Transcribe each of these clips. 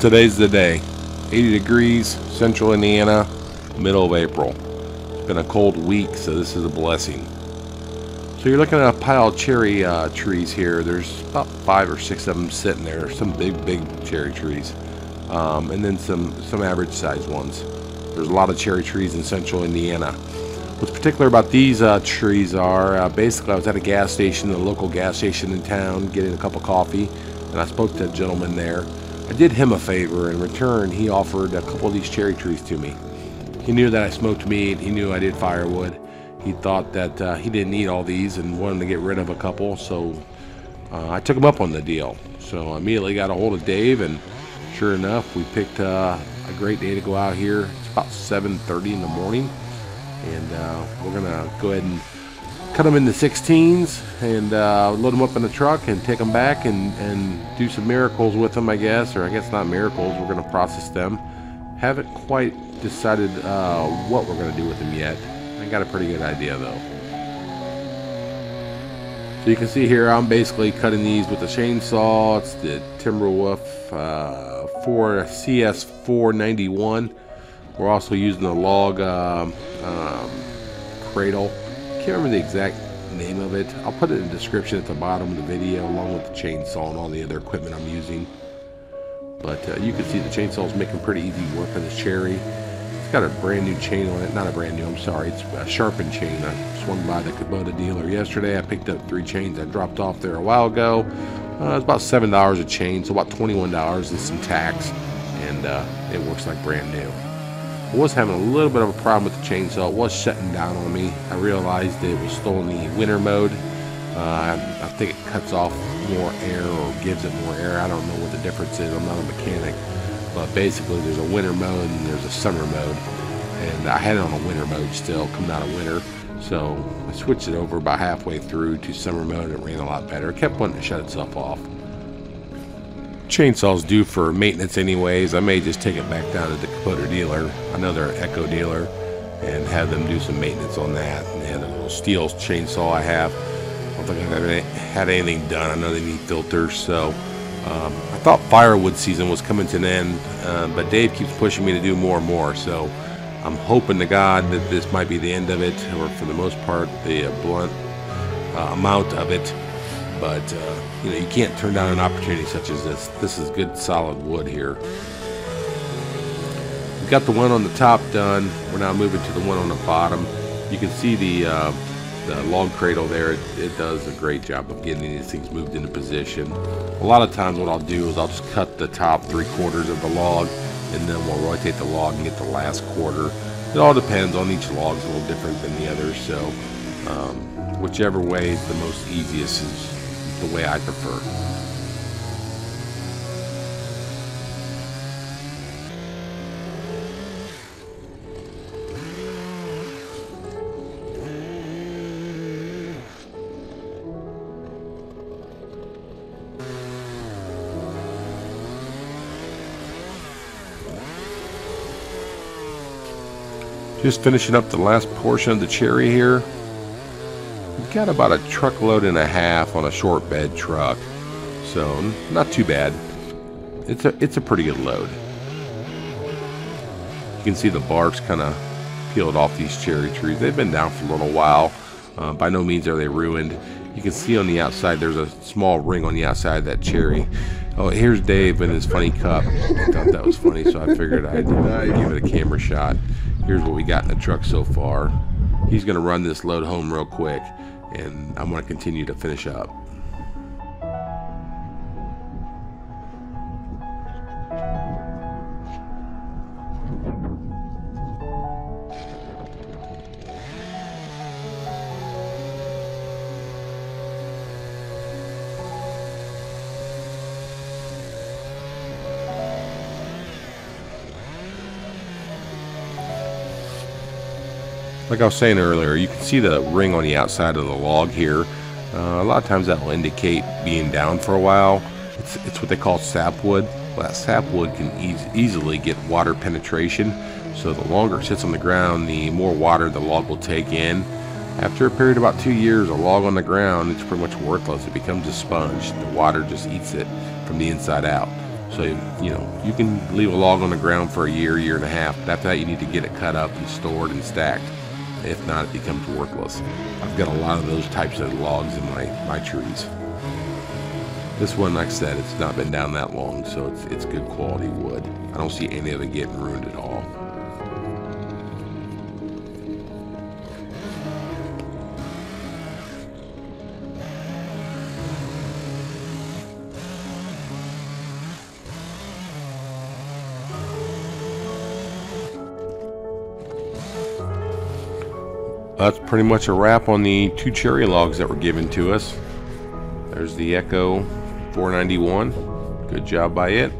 Today's the day. 80 degrees, Central Indiana, middle of April. It's been a cold week, so this is a blessing. So you're looking at a pile of cherry trees here. There's about 5 or 6 of them sitting there. Some big cherry trees, and then some average sized ones. There's a lot of cherry trees in Central Indiana. What's particular about these trees are basically I was at a gas station, a local gas station in town, getting a cup of coffee, and I spoke to a gentleman there. I did him a favor. In return, he offered a couple of these cherry trees to me. He knew that I smoked meat. He knew I did firewood. He thought that he didn't need all these and wanted to get rid of a couple, so I took him up on the deal. So I immediately got a hold of Dave, and sure enough, we picked a great day to go out here. It's about 7:30 in the morning, and we're going to go ahead and cut them into 16s and load them up in the truck and take them back and do some miracles with them, I guess, or I guess not miracles. We're going to process them. Haven't quite decided what we're going to do with them yet. I got a pretty good idea though. So you can see here I'm basically cutting these with a chainsaw. It's the Timber Wolf CS-491. We're also using a log cradle. Can't remember the exact name of it. I'll put it in the description at the bottom of the video along with the chainsaw and all the other equipment I'm using. But you can see the chainsaw is making pretty easy work on this cherry. Got a brand new chain on it. Not a brand new, I'm sorry, it's a sharpened chain. I swung by the Kubota dealer yesterday. I picked up 3 chains I dropped off there a while ago. It's about $7 a chain, so about $21 and some tax, and it works like brand new. I was having a little bit of a problem with the chainsaw. It was shutting down on me. I realized it was still in the winter mode. I think it cuts off more air or gives it more air. I don't know what the difference is. I'm not a mechanic. But basically there's a winter mode and there's a summer mode, and I had it on a winter mode still coming out of winter, so I switched it over about halfway through to summer mode and it ran a lot better. It kept wanting to shut itself off. Chainsaw's due for maintenance anyways. I may just take it back down to the Kubota dealer, another Echo dealer, and have them do some maintenance on that. And they had a little steel chainsaw I have. I don't think I've had anything done. I know they need filters, so I thought firewood season was coming to an end, but Dave keeps pushing me to do more and more, so I'm hoping to God that this might be the end of it, or for the most part the blunt amount of it. But you know, you can't turn down an opportunity such as this. This is good solid wood here. We've got the one on the top done. We're now moving to the one on the bottom. You can see the log cradle there. It does a great job of getting these things moved into position. A lot of times what I'll do is I'll just cut the top 3/4 of the log, and then we'll rotate the log and get the last 1/4. It all depends on each log. It's a little different than the other, so whichever way is the most easiest is the way I prefer. Just finishing up the last portion of the cherry here. We've got about a truckload and a half on a short bed truck, so not too bad. It's a pretty good load. You can see the bark's kind of peeled off these cherry trees. They've been down for a little while. By no means are they ruined. You can see on the outside there's a small ring on the outside of that cherry. Oh, here's Dave in his funny cup. I thought that was funny, so I figured I'd give it a camera shot. Here's what we got in the truck so far. He's going to run this load home real quick, and I'm going to continue to finish up. Like I was saying earlier, you can see the ring on the outside of the log here. A lot of times that will indicate being down for a while. It's what they call sapwood. Well, that sapwood can easily get water penetration, so the longer it sits on the ground, the more water the log will take in. After a period of about 2 years, a log on the ground, it's pretty much worthless. It becomes a sponge. The water just eats it from the inside out. So, you know, you can leave a log on the ground for a year, year and a half. After that, you need to get it cut up and stored and stacked. If not, it becomes worthless. I've got a lot of those types of logs in my trees. This one, like I said, it's not been down that long, so it's good quality wood. I don't see any of it getting ruined at all. That's pretty much a wrap on the two cherry logs that were given to us. There's the Echo 491. Good job by it.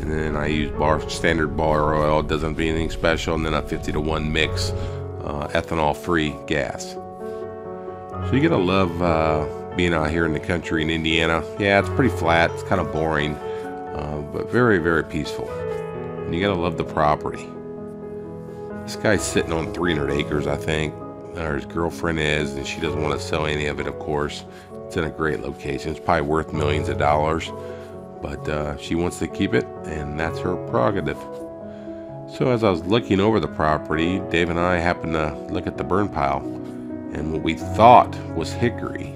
And then I use standard bar oil. It doesn't be anything special. And then a 50-to-1 mix ethanol-free gas. So you gotta love being out here in the country in Indiana. Yeah, it's pretty flat. It's kind of boring, but very, very peaceful. And you gotta love the property. This guy's sitting on 300 acres, I think. Or his girlfriend is, and she doesn't want to sell any of it, of course. It's in a great location. It's probably worth millions of dollars, but she wants to keep it, and that's her prerogative. So as I was looking over the property, Dave and I happened to look at the burn pile, and what we thought was hickory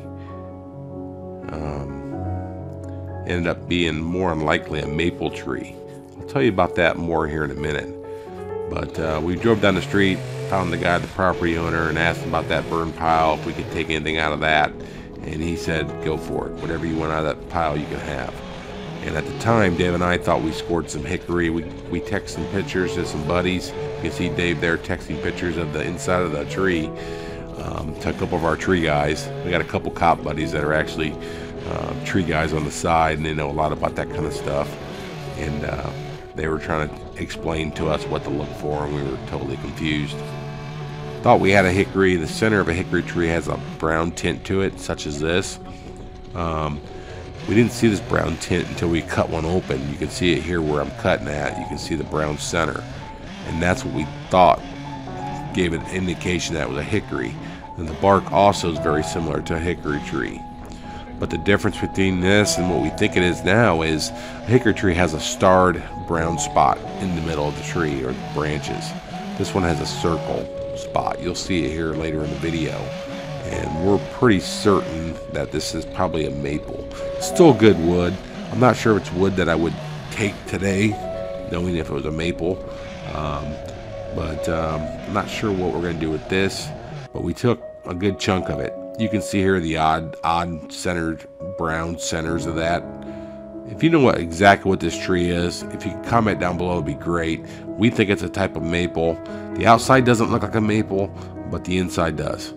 ended up being more unlikely a maple tree. I'll tell you about that more here in a minute. But we drove down the street, found the guy, the property owner, and asked him about that burn pile, if we could take anything out of that. And he said, go for it. Whatever you want out of that pile, you can have. And at the time, Dave and I thought we scored some hickory. We texted some pictures to some buddies. You can see Dave there texting pictures of the inside of the tree to a couple of our tree guys. We got a couple cop buddies that are actually tree guys on the side, and they know a lot about that kind of stuff. And they were trying to explain to us what to look for, and we were totally confused. Thought we had a hickory. The center of a hickory tree has a brown tint to it, such as this. We didn't see this brown tint until we cut one open. You can see it here where I'm cutting at. You can see the brown center. And that's what we thought gave an indication that it was a hickory. And the bark also is very similar to a hickory tree. But the difference between this and what we think it is now is a hickory tree has a starred brown spot in the middle of the tree or the branches. This one has a circle spot. You'll see it here later in the video, and we're pretty certain that this is probably a maple. It's still good wood. I'm not sure if it's wood that I would take today, knowing if it was a maple, but I'm not sure what we're going to do with this, but we took a good chunk of it. You can see here the odd centered brown centers of that. If you know exactly what this tree is, if you can comment down below, it'd be great. We think it's a type of maple. The outside doesn't look like a maple, but the inside does.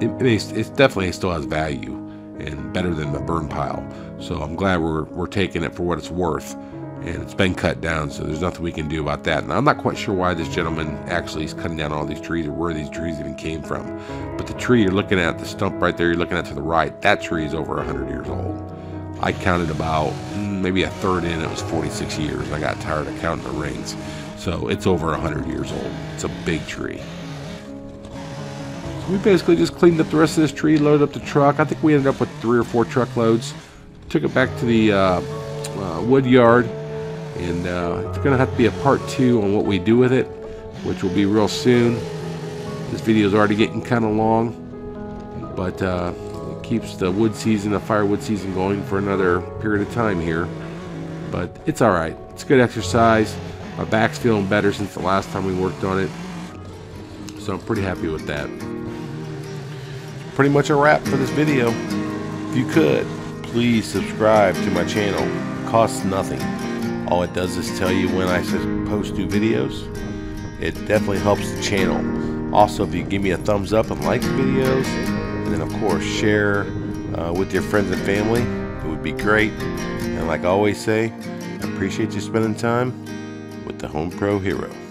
It definitely still has value, and better than the burn pile. So I'm glad we're taking it for what it's worth, and it's been cut down, so there's nothing we can do about that. And I'm not quite sure why this gentleman actually is cutting down all these trees, or where these trees even came from. But the tree you're looking at, the stump right there you're looking at to the right, that tree is over 100 years old. I counted about maybe a third in, it was 46 years, and I got tired of counting the rings. So it's over 100 years old. It's a big tree. So we basically just cleaned up the rest of this tree, loaded up the truck. I think we ended up with 3 or 4 truckloads. Took it back to the wood yard, and it's going to have to be a part 2 on what we do with it, which will be real soon. This video is already getting kind of long, but keeps the wood season, the firewood season going for another period of time here. But it's alright. It's good exercise. My back's feeling better since the last time we worked on it. So I'm pretty happy with that. Pretty much a wrap for this video. If you could, please subscribe to my channel. It costs nothing. All it does is tell you when I post new videos. It definitely helps the channel. Also, if you give me a thumbs up and like the videos, and then of course share with your friends and family, it would be great. And like I always say, I appreciate you spending time with the HomePro Hero.